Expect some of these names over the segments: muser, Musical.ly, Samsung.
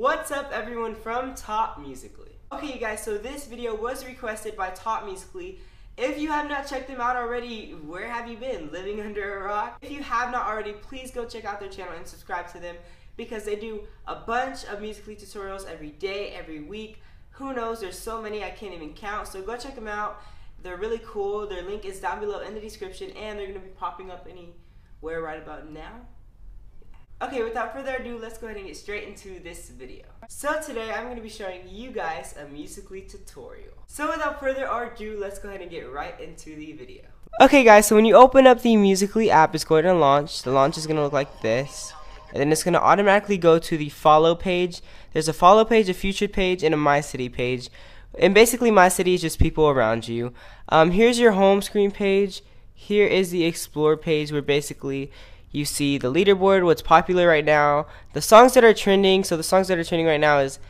What's up everyone from Top Musical.ly. Okay you guys, so this video was requested by Top Musical.ly. If you have not checked them out already, where have you been? Living under a rock? If you have not already, please go check out their channel and subscribe to them because they do a bunch of Musical.ly tutorials every day, every week. Who knows, there's so many I can't even count, so go check them out. They're really cool. Their link is down below in the description and they're going to be popping up anywhere right about now. Okay, without further ado, let's go ahead and get straight into this video. So today, I'm going to be showing you guys a Musical.ly tutorial. So without further ado, let's go ahead and get right into the video. Okay guys, so when you open up the Musical.ly app, it's going to launch. The launch is going to look like this. And then it's going to automatically go to the follow page. There's a follow page, a featured page, and a My City page. And basically, My City is just people around you. Here's your home screen page. Here is the explore page where basically you see the leaderboard, what's popular right now, the songs that are trending. So the songs that are trending right now is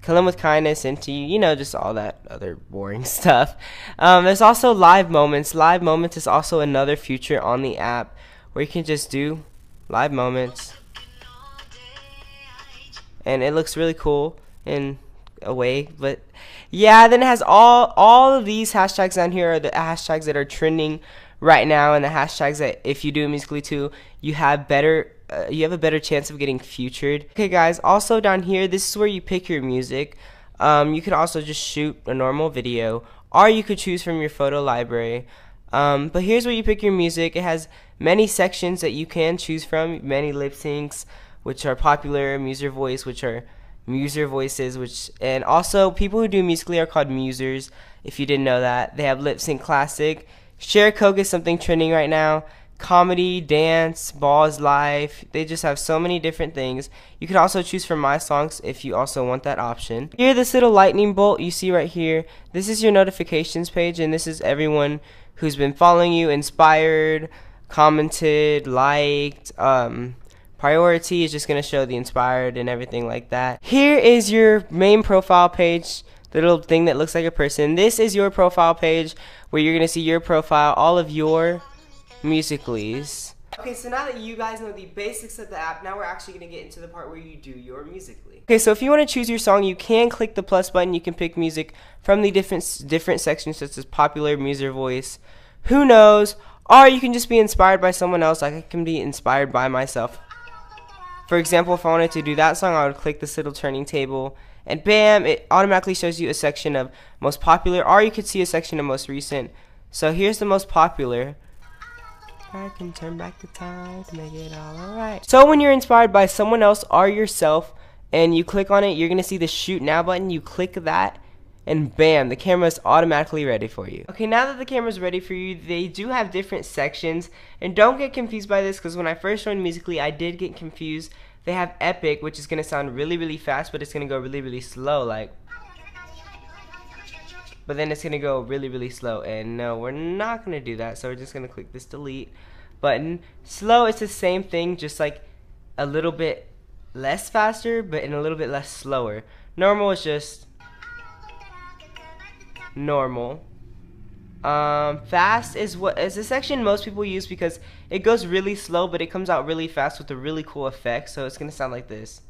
Kill 'Em With Kindness, Into You, you know, just all that other boring stuff. There's also live moments. Live moments is also another feature on the app where you can just do live moments. And it looks really cool in a way, but yeah, then it has all of these hashtags down here are the hashtags that are trending right now, and the hashtags that if you do Musical.ly too, you have a better chance of getting featured. Okay guys, also down here, this is where you pick your music. You can also just shoot a normal video, or you could choose from your photo library. But here's where you pick your music. It has many sections that you can choose from, many lip syncs, which are popular, muser voice, which are muser voices, and also people who do Musical.ly are called musers. If you didn't know that, they have lip sync classic. Share Coke is something trending right now. Comedy, dance, balls, life. They just have so many different things. You can also choose from my songs if you also want that option. Here, this little lightning bolt you see right here. This is your notifications page, and this is everyone who's been following you, inspired, commented, liked. Priority is just gonna show the inspired and everything like that. Here is your main profile page. The little thing that looks like a person. This is your profile page where you're gonna see your profile, all of your Musical.lys. Okay, so now that you guys know the basics of the app, now we're actually gonna get into the part where you do your Musical.ly. Okay, so if you wanna choose your song, you can click the plus button. You can pick music from the different sections such as popular, muser voice, who knows, or you can just be inspired by someone else. Like I can be inspired by myself. For example, if I wanted to do that song, I would click this little turning table and bam, it automatically shows you a section of most popular, or you could see a section of most recent. So here's the most popular. I can turn back the time to make it all alright. So when you're inspired by someone else or yourself and you click on it, you're gonna see the shoot now button. You click that and bam, the camera is automatically ready for you. Okay, now that the camera is ready for you, they do have different sections, and don't get confused by this because when I first joined Musical.ly, I did get confused. They have epic, which is going to sound really, really fast, but it's going to go really, really slow, like. But then it's going to go really, really slow, and no, we're not going to do that, so we're just going to click this delete button. Slow is the same thing, just like a little bit less faster, but in a little bit less slower. Normal is just normal. Fast is the section most people use because it goes really slow but it comes out really fast with a really cool effect, so it's gonna sound like this.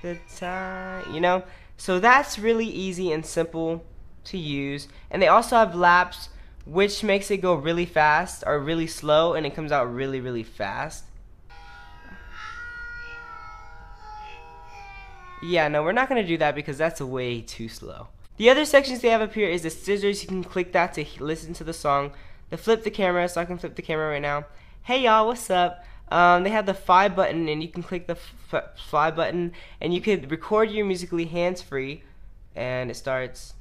The time, you know, so that's really easy and simple to use, and they also have laps, which makes it go really fast or really slow and it comes out really, really fast. Yeah, no, we're not gonna do that because that's way too slow. The other sections they have up here is the scissors. You can click that to listen to the song. The flip the camera, so I can flip the camera right now. Hey y'all, what's up? They have the fly button, and you can click the fly button, and you could record your Musical.ly hands-free, and it starts.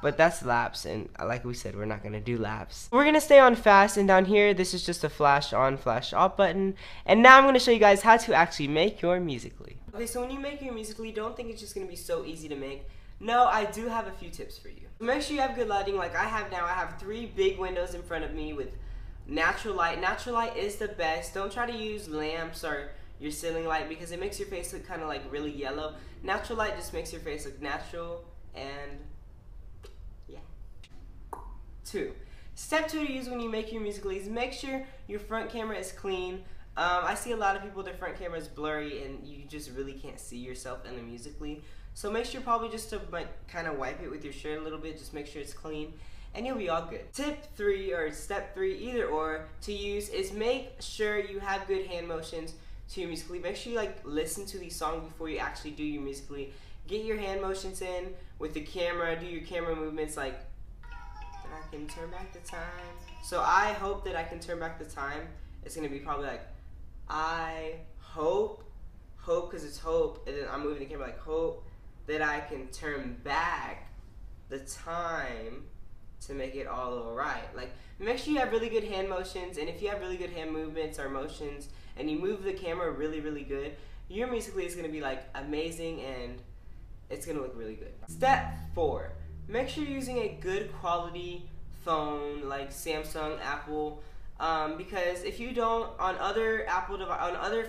But that's laps, and like we said, we're not gonna do laps. We're gonna stay on fast, and down here, this is just a flash on, flash off button. And now I'm gonna show you guys how to actually make your Musical.ly. Okay, so when you make your Musical.ly, don't think it's just gonna be so easy to make. No, I do have a few tips for you. Make sure you have good lighting, like I have now. I have three big windows in front of me with natural light. Natural light is the best. Don't try to use lamps or your ceiling light because it makes your face look kind of like really yellow. Natural light just makes your face look natural and. Two. Step 2 to use when you make your Musical.ly is make sure your front camera is clean. I see a lot of people, their front camera is blurry and you just really can't see yourself in the Musical.ly. So make sure probably just to kind of wipe it with your shirt a little bit, just make sure it's clean, and you'll be all good. Tip 3 or step 3, either or, to use is make sure you have good hand motions to your Musical.ly. Make sure you listen to the song before you actually do your Musical.ly. Get your hand motions in with the camera, do your camera movements I can turn back the time. So I hope that I can turn back the time. It's gonna be probably I hope, because it's hope, and then I'm moving the camera hope that I can turn back the time to make it all right. Make sure you have really good hand motions, and if you have really good hand movements or motions, and you move the camera really, really good, your Musical.ly is gonna be amazing, and it's gonna look really good. Step 4. Make sure you're using a good quality phone like Samsung, Apple, because if you don't, on other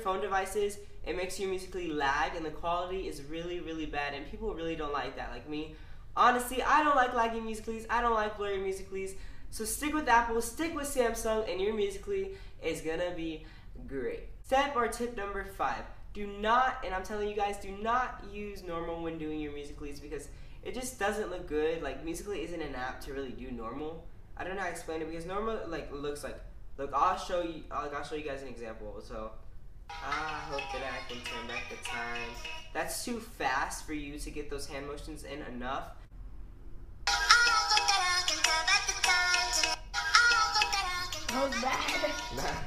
phone devices, it makes your Musical.ly lag, and the quality is really, really bad, and people really don't like that. Like me, honestly, I don't like laggy Musical.lys. I don't like blurry Musical.lys. So stick with Apple, stick with Samsung, and your Musical.ly is gonna be great. Step or tip number 5. Do not, and I'm telling you guys, do not use normal when doing your Musical.lys, because it just doesn't look good. Musical.ly isn't an app to really do normal. I don't know how to explain it, because normal looks look, I'll show you guys an example. So I hope that I can turn back the time. That's too fast for you to get those hand motions in enough. I hope that I can turn back the time.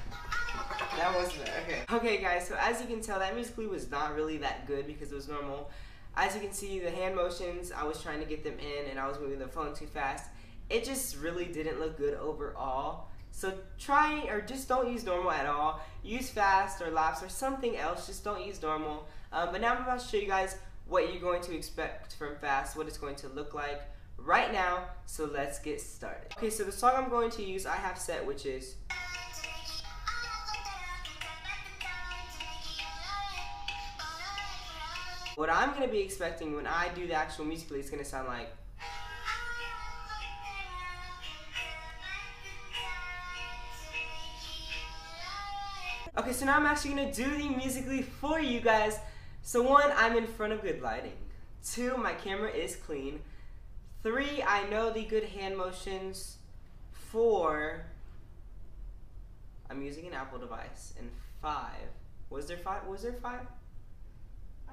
That wasn't okay. Okay guys, so as you can tell, that Musical.ly was not really that good because it was normal. As you can see, the hand motions, I was trying to get them in and I was moving the phone too fast. It just really didn't look good overall. So try, or just don't use normal at all. Use fast or laps or something else, just don't use normal. But now I'm about to show you guys what you're going to expect from fast, what it's going to look like right now. So let's get started. Okay, so the song I'm going to use, I have set, which is... What I'm going to be expecting when I do the actual Musical.ly is going to sound like... Okay, so now I'm actually going to do the Musical.ly for you guys. So 1, I'm in front of good lighting. 2, my camera is clean. 3, I know the good hand motions. 4, I'm using an Apple device. And 5, was there 5? I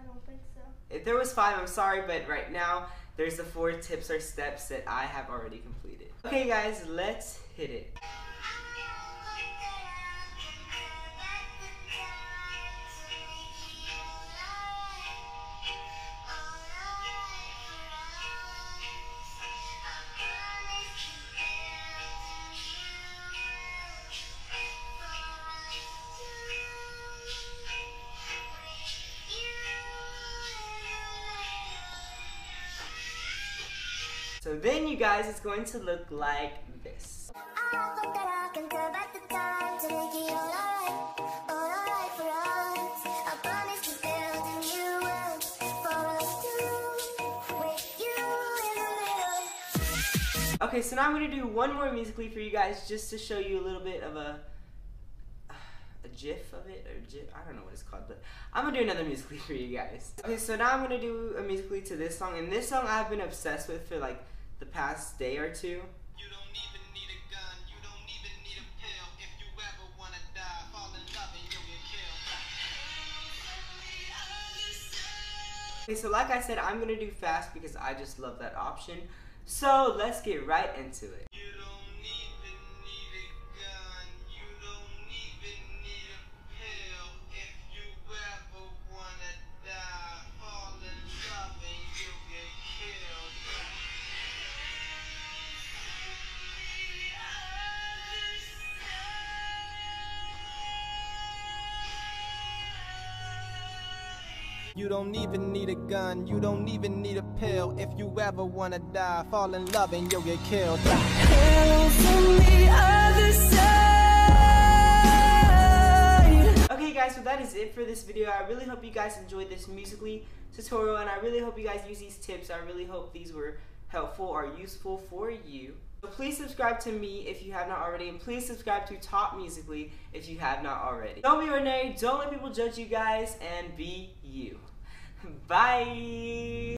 don't think so. If there was 5, I'm sorry, but right now there's the 4 tips or steps that I have already completed. Okay guys, let's hit it. So then you guys, it's going to look like this. Okay, so now I'm going to do one more Musical.ly for you guys just to show you a little bit of a gif of it, or gif, I don't know what it's called, but I'm gonna do another Musical.ly for you guys. Okay, so now I'm gonna do a Musical.ly to this song, and this song I've been obsessed with for the past day or 2. You don't even need a gun, you don't even need a pill. If you ever wanna die, fall in love and you'll get killed. Okay, so like I said, I'm gonna do fast because I just love that option. So let's get right into it. You don't even need a gun, you don't even need a pill. If you ever wanna die, fall in love and you'll get killed. Okay guys, so that is it for this video. I really hope you guys enjoyed this Musical.ly tutorial, and I really hope you guys use these tips. I really hope these were helpful or useful for you. Please subscribe to me if you have not already, and please subscribe to Top Musical.ly if you have not already. Don't be ordinary, don't let people judge you guys, and be you. Bye!